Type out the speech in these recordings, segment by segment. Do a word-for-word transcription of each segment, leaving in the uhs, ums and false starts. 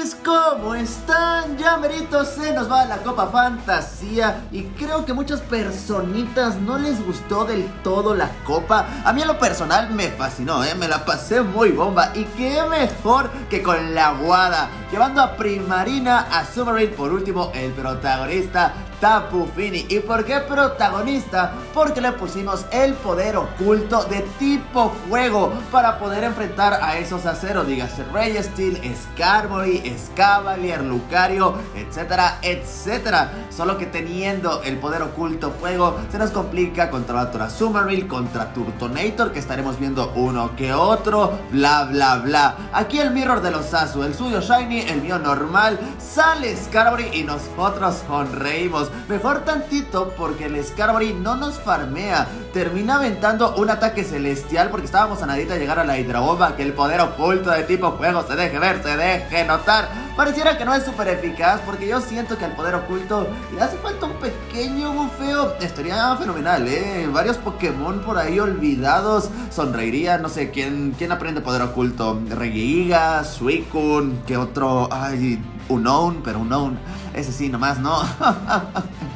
Gamers, ¿cómo están? Ya merito se nos va la Copa Fantasía y creo que muchas personitas no les gustó del todo la Copa. A mí en lo personal me fascinó, ¿eh? Me la pasé muy bomba y qué mejor que con la guada, llevando a Primarina, a Azumarill, por último el protagonista Tapu Fini. ¿Y por qué protagonista? Porque le pusimos el poder oculto de tipo fuego para poder enfrentar a esos aceros, dígase Registeel, Scarborough, Scavalier, Lucario, etcétera, etcétera. Solo que teniendo el poder oculto fuego se nos complica contra Azumarill, contra Turtonator, que estaremos viendo uno que otro, bla bla bla. Aquí el mirror de los Azu, el suyo shiny, el mío normal, sale Scarborough y nosotros sonreímos. Mejor tantito porque el Scarborough no nos farmea, termina aventando un ataque celestial porque estábamos a nadita de llegar a la hidrabomba, que el poder oculto de tipo fuego se deje ver, se deje notar. Pareciera que no es súper eficaz porque yo siento que al poder oculto le hace falta un pequeño bufeo. Estaría fenomenal, eh, varios Pokémon por ahí olvidados sonreiría. No sé, ¿quién, quién aprende poder oculto? Regiga, Suicune, ¿qué otro? Ay, Unown, pero Unown ese sí, nomás no.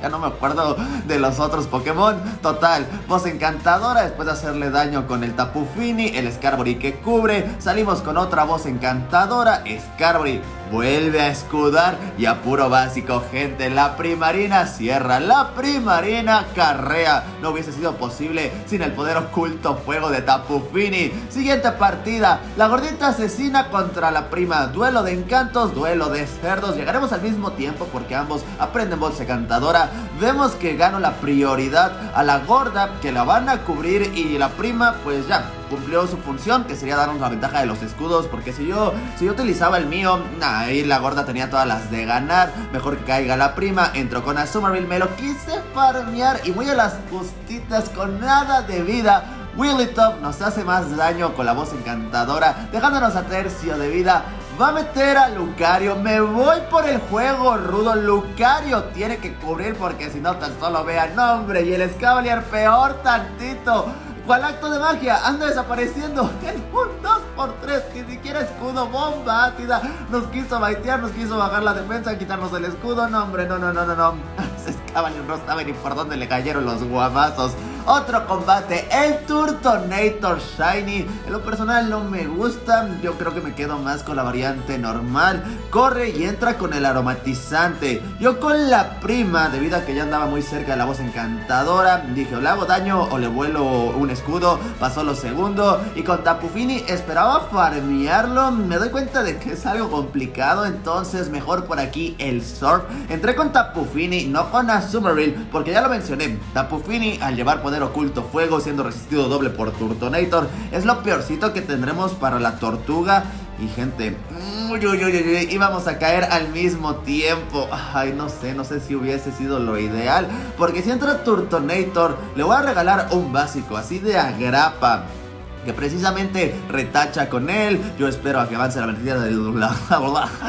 Ya no me acuerdo de los otros Pokémon. Total, voz encantadora. Después de hacerle daño con el Tapu Fini, el Scarborough que cubre, salimos con otra voz encantadora. Scarborough vuelve a escudar y a puro básico, gente. La Primarina cierra, la Primarina carrea. No hubiese sido posible sin el poder oculto fuego de Tapu Fini. Siguiente partida, la gordita asesina contra la prima. Duelo de encantos, duelo de cerdos. Llegaremos al mismo tiempo porque ambos aprenden voz encantadora. Vemos que gano la prioridad a la gorda, que la van a cubrir, y la prima pues ya cumplió su función, que sería darnos la ventaja de los escudos, porque si yo, si yo utilizaba el mío, nah, y la gorda tenía todas las de ganar. Mejor que caiga la prima. Entró con Azumarill, me lo quise farmear y muy a las justitas, con nada de vida. Wigglytuff nos hace más daño con la voz encantadora, dejándonos a tercio de vida. Va a meter a Lucario, me voy por el juego rudo. Lucario tiene que cubrir porque si no tan solo vean nombre. Y el Scavalier peor tantito. ¿Cuál acto de magia? Anda desapareciendo en un dos por tres, ni siquiera escudo, bomba ácida. Nos quiso baitear, nos quiso bajar la defensa, quitarnos el escudo. No, hombre, no, no, no, no, no. Scavalier no sabe ni por dónde le cayeron los guamazos. Otro combate, el Turtonator shiny. En lo personal no me gusta, yo creo que me quedo más con la variante normal. Corre y entra con el aromatizante. Yo con la prima, debido a que ya andaba muy cerca de la voz encantadora, dije o le hago daño o le vuelo un escudo. Pasó lo segundo y con Tapu Fini esperaba farmearlo. Me doy cuenta de que es algo complicado, entonces mejor por aquí el surf. Entré con Tapu Fini, no con Azumarill, porque ya lo mencioné. Tapu Fini, al llevar poder oculto fuego, siendo resistido doble por Turtonator, es lo peorcito que tendremos para la tortuga. Y gente, uy, uy, uy, uy, íbamos a caer al mismo tiempo. Ay, no sé, no sé si hubiese sido lo ideal, porque si entra Turtonator le voy a regalar un básico así de agrapa, que precisamente retacha con él. Yo espero a que avance la ventanita del la,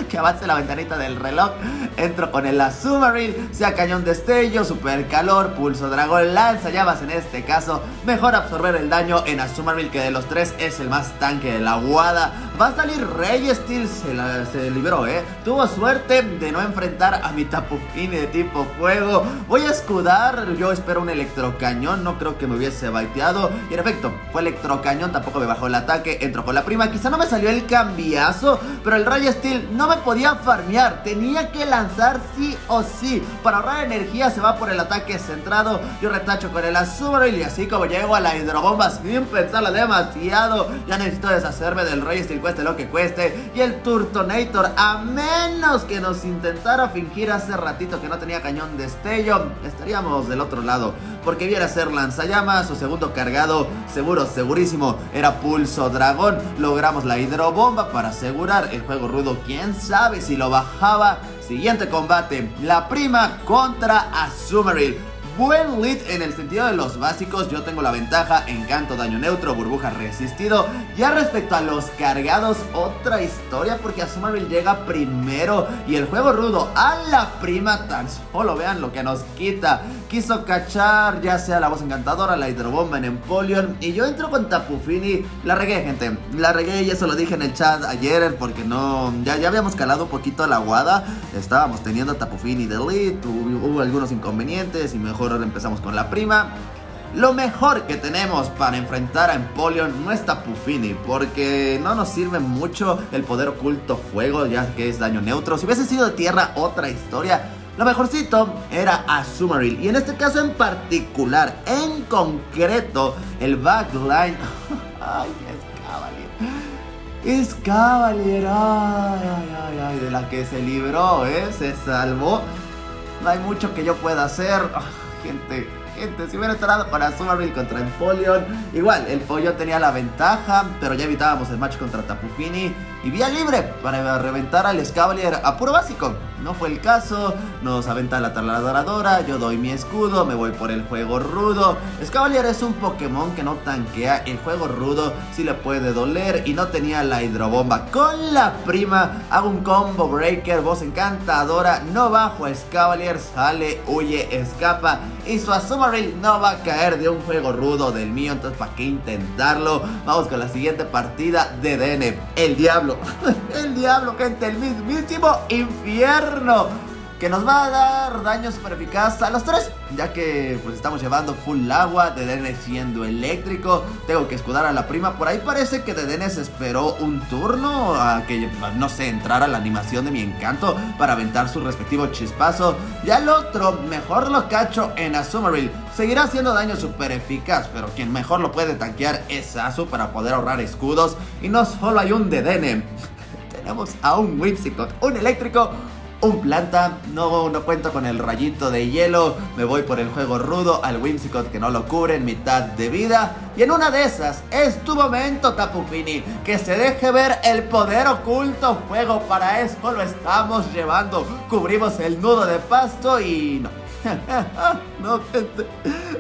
que avance la ventanita del reloj. Entro con el Azumarill, sea cañón destello, super calor, pulso dragón, lanza llamas. En este caso mejor absorber el daño en Azumarill, que de los tres es el más tanque de la guada. Va a salir Registeel, se, la, se liberó, eh tuvo suerte de no enfrentar a mi Tapu Fini de tipo fuego. Voy a escudar, yo espero un electrocañón, no creo que me hubiese baiteado, y en efecto fue electrocañón. Tampoco me bajó el ataque, entró con la prima. Quizá no me salió el cambiazo, pero el Registeel no me podía farmear, tenía que lanzar sí o sí. Para ahorrar energía se va por el ataque centrado. Yo retacho con el Azumarill y así como llego a la hidrobomba sin pensarla demasiado. Ya necesito deshacerme del Registeel, cueste lo que cueste. Y el Turtonator, a menos que nos intentara fingir hace ratito que no tenía cañón destello, estaríamos del otro lado, porque viene a ser lanzallamas, su segundo cargado, seguro, segurísimo, era pulso dragón. Logramos la hidrobomba para asegurar el juego rudo. Quién sabe si lo bajaba. Siguiente combate, la prima contra Azumarill. buen lead en el sentido de los básicos. Yo tengo la ventaja, encanto, daño neutro, burbuja resistido. Ya respecto a los cargados, otra historia, porque Azumarill llega primero y el juego rudo a la prima tan solo. Vean lo que nos quita. Quiso cachar ya sea la voz encantadora, la hidrobomba en Empoleon, y yo entro con Tapu Fini. La regué, gente, la regué, y eso lo dije en el chat ayer, porque no, ya, ya habíamos calado un poquito la aguada. Estábamos teniendo a Tapu Fini de lead, hubo, hubo algunos inconvenientes y mejor ahora empezamos con la prima. Lo mejor que tenemos para enfrentar a Empoleon no es Tapu Fini, porque no nos sirve mucho el poder oculto fuego, ya que es daño neutro. Si hubiese sido de tierra, otra historia. Lo mejorcito era Azumarill, y en este caso en particular, en concreto, el backline. Ay, Scavalier. Scavalier, ay, ay, ay, de la que se libró, ¿eh? Se salvó. No hay mucho que yo pueda hacer. Oh, gente, gente, si hubiera entrado para Azumarill contra Empoleon, igual, el pollo tenía la ventaja, pero ya evitábamos el match contra Tapu Fini. Y vía libre para reventar al Scavalier a puro básico. No fue el caso, nos aventa la taladradora, yo doy mi escudo, me voy por el juego rudo. Scavalier es un Pokémon que no tanquea, el juego rudo sí le puede doler, y no tenía la hidrobomba. Con la prima hago un combo breaker, voz encantadora, no bajo a Scavalier, sale, huye, escapa, y su Azumarill no va a caer de un juego rudo del mío, entonces ¿para qué intentarlo? Vamos con la siguiente partida, Dedenne, el diablo, el diablo, gente, el mismísimo infierno, que nos va a dar daño super eficaz a los tres, ya que pues estamos llevando full agua. Dedenne siendo eléctrico, tengo que escudar a la prima. Por ahí parece que Dedenne se esperó un turno a que, no sé, entrara la animación de mi encanto para aventar su respectivo chispazo. Y al otro mejor lo cacho en Azumarill. Seguirá haciendo daño super eficaz, pero quien mejor lo puede tanquear es Azu para poder ahorrar escudos. Y no solo hay un Dedenne, tenemos a un Whimsicott, un eléctrico, un planta, no, no cuento con el rayito de hielo, me voy por el juego rudo al Whimsicott que no lo cubre en mitad de vida. Y en una de esas es tu momento, Tapu Fini, que se deje ver el poder oculto fuego. Para eso lo estamos llevando, cubrimos el nudo de pasto y no. No, gente,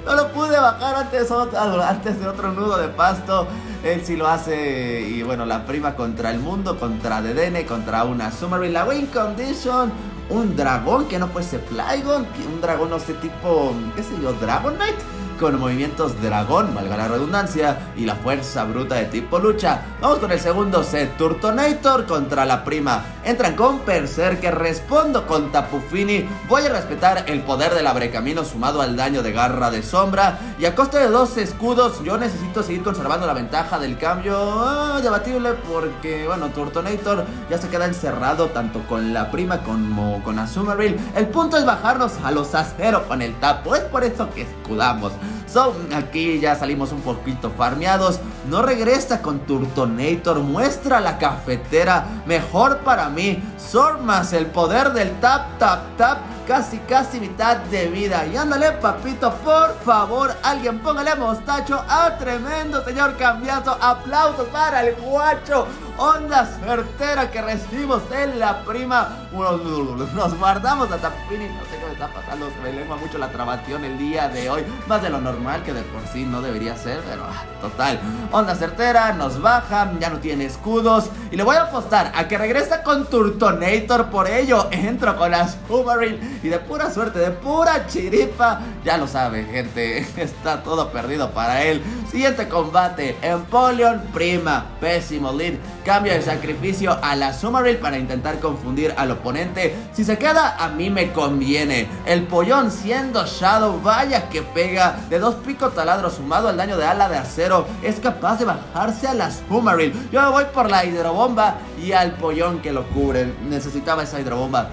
no lo pude bajar antes, antes de otro nudo de pasto. Él sí lo hace. Y bueno, la prima contra el mundo, contra Dedenne, contra una Azumarill. La win condition, un dragón que no fuese Flygon, un dragón no sé tipo, qué sé yo, Dragonite, con movimientos dragón, valga la redundancia, y la fuerza bruta de tipo lucha. Vamos con el segundo set, Turtonator contra la prima. Entran con Berserker, que respondo con Tapu Fini. Voy a respetar el poder del abrecamino sumado al daño de garra de sombra, y a costa de dos escudos yo necesito seguir conservando la ventaja del cambio. Oh, debatible, porque bueno, Turtonator ya se queda encerrado tanto con la prima como con Azumarill. El punto es bajarnos a los a cero con el tapo, es por eso que escudamos. So, aquí ya salimos un poquito farmeados. No regresa con Turtonator, muestra la cafetera, mejor para mí. Sormas, el poder del tap, tap, tap, casi, casi mitad de vida. Y ándale, papito, por favor, alguien póngale mostacho a tremendo señor Cambiazo. Aplausos para el guacho. Onda certera que recibimos en la prima. Nos guardamos a Tapu Fini. No sé qué me está pasando, se me lengua mucho la trabación el día de hoy, más de lo normal, que de por sí no debería ser, pero ah, total. Onda certera, nos baja, ya no tiene escudos, y le voy a apostar a que regresa con Turtonator. Por ello entro con Azumarill, y de pura suerte, de pura chiripa, ya lo sabe, gente, está todo perdido para él. Siguiente combate, Empoleon, prima, pésimo lead. Cambio de sacrificio a la Azumarill para intentar confundir al oponente. Si se queda, a mí me conviene. El pollón siendo Shadow, vaya que pega. De dos picos taladro sumado al daño de ala de acero, es capaz de bajarse a la Azumarill. Yo me voy por la hidrobomba y al pollón que lo cubre. Necesitaba esa hidrobomba.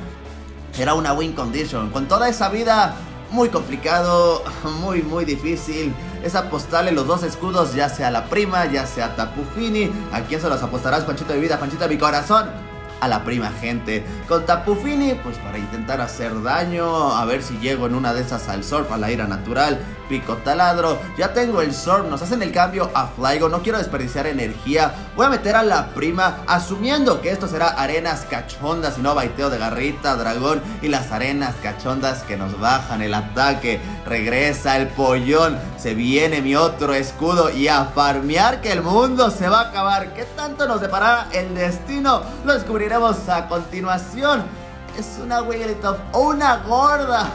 Era una win condition. Con toda esa vida, muy complicado, muy muy difícil. Es apostarle los dos escudos, ya sea a la prima, ya sea a Tapu Fini. ¿A quién se los apostarás, Panchito de vida, Panchito de mi corazón? A la prima, gente. Con Tapu Fini, pues para intentar hacer daño, a ver si llego en una de esas al surf, a la ira natural. Pico Taladro. Ya tengo el Zorb, nos hacen el cambio a Flygon. No quiero desperdiciar energía. Voy a meter a la prima, asumiendo que esto será arenas cachondas y no baiteo de garrita, dragón. Y las arenas cachondas que nos bajan el ataque. Regresa el pollón. Se viene mi otro escudo y a farmear, que el mundo se va a acabar. ¿Qué tanto nos deparará el destino? Lo descubriremos a continuación. Es una Wigglytuff o una gorda.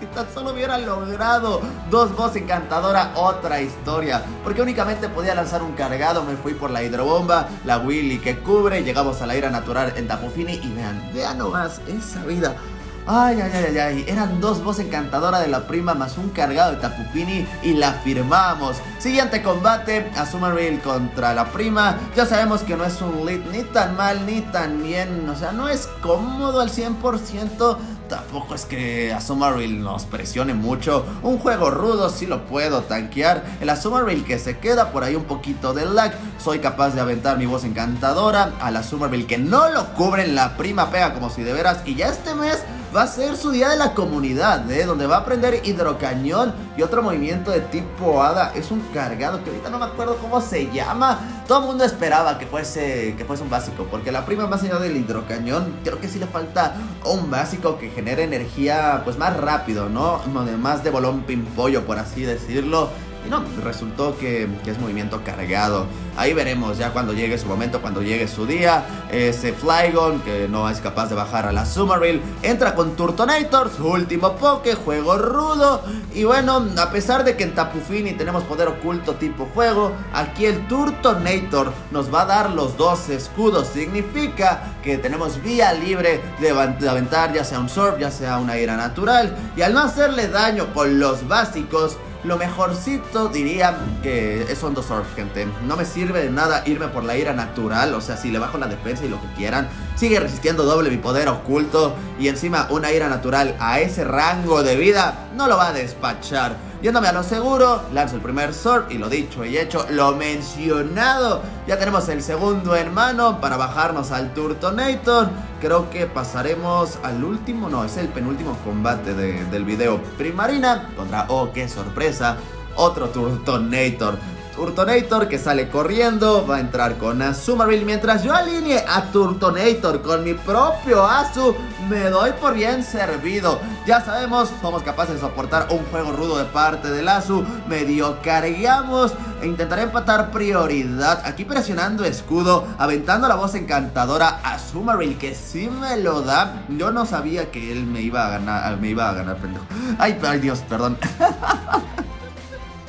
Si tan solo hubiera logrado dos voz encantadora, otra historia. Porque únicamente podía lanzar un cargado. Me fui por la hidrobomba, la Willy que cubre. Llegamos a la ira natural en Tapu Fini. Y vean, vean nomás esa vida. Ay, ay, ay, ay, eran dos voces encantadoras de la prima más un cargado de Tapu Fini y la firmamos. Siguiente combate, Azumarill contra la prima. Ya sabemos que no es un lead ni tan mal ni tan bien. O sea, no es cómodo al cien por ciento. Tampoco es que Azumarill nos presione mucho. Un juego rudo sí lo puedo tanquear. El Azumarill que se queda por ahí un poquito de lag. Soy capaz de aventar mi voz encantadora. Al Azumarill que no lo cubren, la prima pega como si de veras. Y ya este mes va a ser su día de la comunidad, ¿eh? Donde va a aprender hidrocañón y otro movimiento de tipo hada. Es un cargado que ahorita no me acuerdo cómo se llama. Todo el mundo esperaba que fuese, que fuese un básico, porque la prima más allá del hidrocañón, creo que sí le falta un básico que genere energía pues más rápido, ¿no? Además de bolón pimpollo, por así decirlo. Y no, resultó que, que es movimiento cargado. Ahí veremos ya cuando llegue su momento, cuando llegue su día. Ese Flygon que no es capaz de bajar a la Azumarill. Entra con Turtonator, su último poke, juego rudo. Y bueno, a pesar de que en Tapu Fini tenemos poder oculto tipo fuego, aquí el Turtonator nos va a dar los dos escudos. Significa que tenemos vía libre de aventar ya sea un Surf, ya sea una ira natural. Y al no hacerle daño con los básicos, lo mejorcito diría que son dos Surf, gente. No me sirve de nada irme por la ira natural. O sea, si le bajo la defensa y lo que quieran, sigue resistiendo doble mi poder oculto. Y encima una ira natural a ese rango de vida no lo va a despachar. Yéndome a lo seguro, lanzo el primer Surf. Y lo dicho y hecho, lo mencionado, ya tenemos el segundo en mano para bajarnos al Turtonator. Creo que pasaremos al último, no, es el penúltimo combate de, del video. Primarina contra, oh, qué sorpresa, otro Turtonator. Turtonator que sale corriendo, va a entrar con Azumarill. Mientras yo alinee a Turtonator con mi propio Azu, me doy por bien servido. Ya sabemos, somos capaces de soportar un juego rudo de parte del Azu. Medio cargamos e intentaré empatar prioridad. Aquí presionando escudo, aventando la voz encantadora a Azumarill, que sí me lo da. Yo no sabía que él me iba a ganar. Me iba a ganar, pendejo. Ay, ay, Dios, perdón.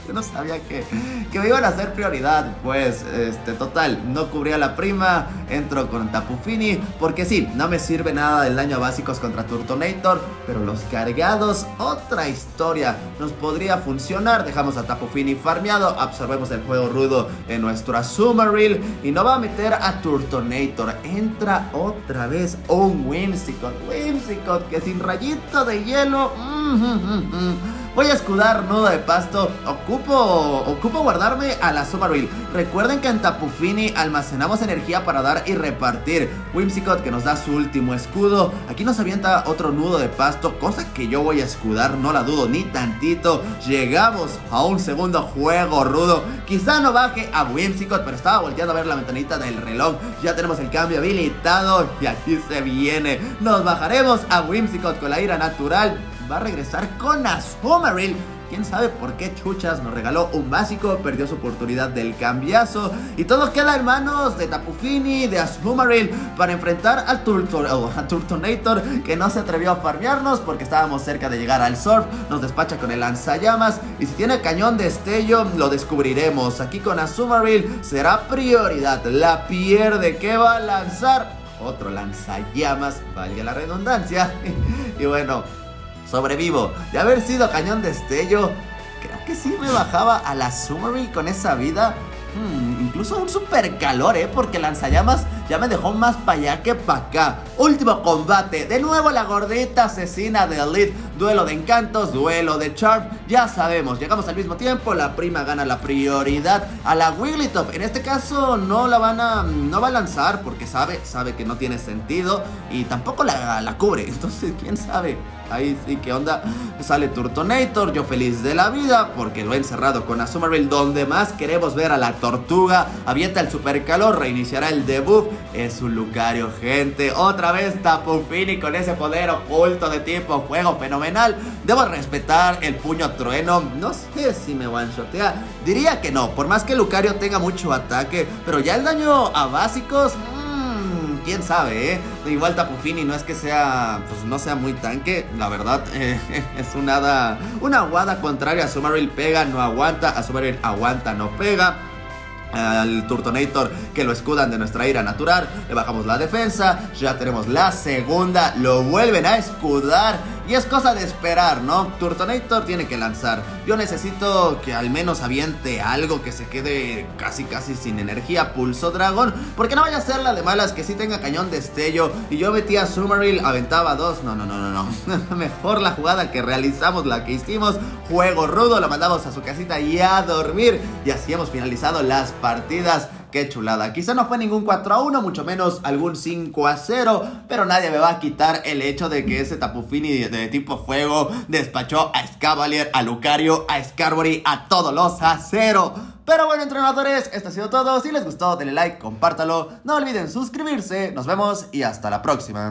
Yo no sabía que, que me iban a hacer prioridad. Pues, este, total, no cubría la prima. Entro con Tapu Fini, porque sí, no me sirve nada del daño a básicos contra Turtonator, pero los cargados, otra historia, nos podría funcionar. Dejamos a Tapu Fini farmeado, absorbemos el juego rudo en nuestro Azumarill y no va a meter a Turtonator. Entra otra vez un Whimsicott. Whimsicott que sin rayito de hielo. Mm, mm, mm, mm. Voy a escudar nudo de pasto. Ocupo, ocupo guardarme a la Azumarill. Recuerden que en Tapu Fini almacenamos energía para dar y repartir. Whimsicott que nos da su último escudo. Aquí nos avienta otro nudo de pasto, cosa que yo voy a escudar, no la dudo ni tantito. Llegamos a un segundo juego rudo. Quizá no baje a Whimsicott, pero estaba volteando a ver la ventanita del reloj. Ya tenemos el cambio habilitado y aquí se viene. Nos bajaremos a Whimsicott con la ira natural. Va a regresar con Azumarill. Quién sabe por qué chuchas nos regaló un básico, perdió su oportunidad del cambiazo. Y todo queda en manos de Tapu Fini, de Azumarill, para enfrentar al Turtor, oh, a Turtonator, que no se atrevió a farmearnos porque estábamos cerca de llegar al Surf. Nos despacha con el lanzallamas y si tiene cañón de destello lo descubriremos. Aquí con Azumarill será prioridad, la pierde. ¿Qué va a lanzar? Otro lanzallamas, valga la redundancia. Y bueno, sobrevivo. De haber sido cañón destello, creo que sí rebajaba a la Azumarill con esa vida. Hmm, incluso un super calor, ¿eh? Porque lanzallamas ya me dejó más para allá que para acá. Último combate, de nuevo la gordita asesina de Elite. Duelo de encantos, duelo de Charm. Ya sabemos, llegamos al mismo tiempo. La prima gana la prioridad a la Wigglytuff. En este caso no la van a, no va a lanzar porque sabe, sabe que no tiene sentido. Y tampoco la, la cubre, entonces quién sabe. Ahí sí, ¿qué onda? Sale Turtonator, yo feliz de la vida porque lo he encerrado con Azumarill. Donde más queremos ver a la tortuga. Avienta el supercalor, reiniciará el debuff. Es un Lucario, gente. Otra vez Tapu Fini con ese poder oculto de tipo fuego fenomenal. Debo respetar el puño trueno. No sé si me one-shotea. Diría que no, por más que Lucario tenga mucho ataque. Pero ya el daño a básicos... quién sabe, eh. Igual Tapu Fini no es que sea, pues no sea muy tanque. La verdad, eh, es un hada, una aguada contraria. Azumarill pega, no aguanta. Azumarill aguanta, no pega. Al Turtonator que lo escudan de nuestra ira natural. Le bajamos la defensa. Ya tenemos la segunda. Lo vuelven a escudar. Y es cosa de esperar, ¿no? Turtonator tiene que lanzar. Yo necesito que al menos aviente algo, que se quede casi casi sin energía. Pulso dragón, porque no vaya a ser la de malas que sí tenga cañón destello. Y yo metía a Azumarill, aventaba dos. No, no, no, no, no. Mejor la jugada que realizamos, la que hicimos. Juego rudo, lo mandamos a su casita y a dormir. Y así hemos finalizado las partidas. Qué chulada, quizá no fue ningún cuatro a uno, mucho menos algún cinco a cero, pero nadie me va a quitar el hecho de que ese Tapu Fini de tipo fuego despachó a Scavalier, a Lucario, a Scarborough, a todos los a cero. Pero bueno, entrenadores, esto ha sido todo. Si les gustó, denle like, compártalo, no olviden suscribirse, nos vemos y hasta la próxima.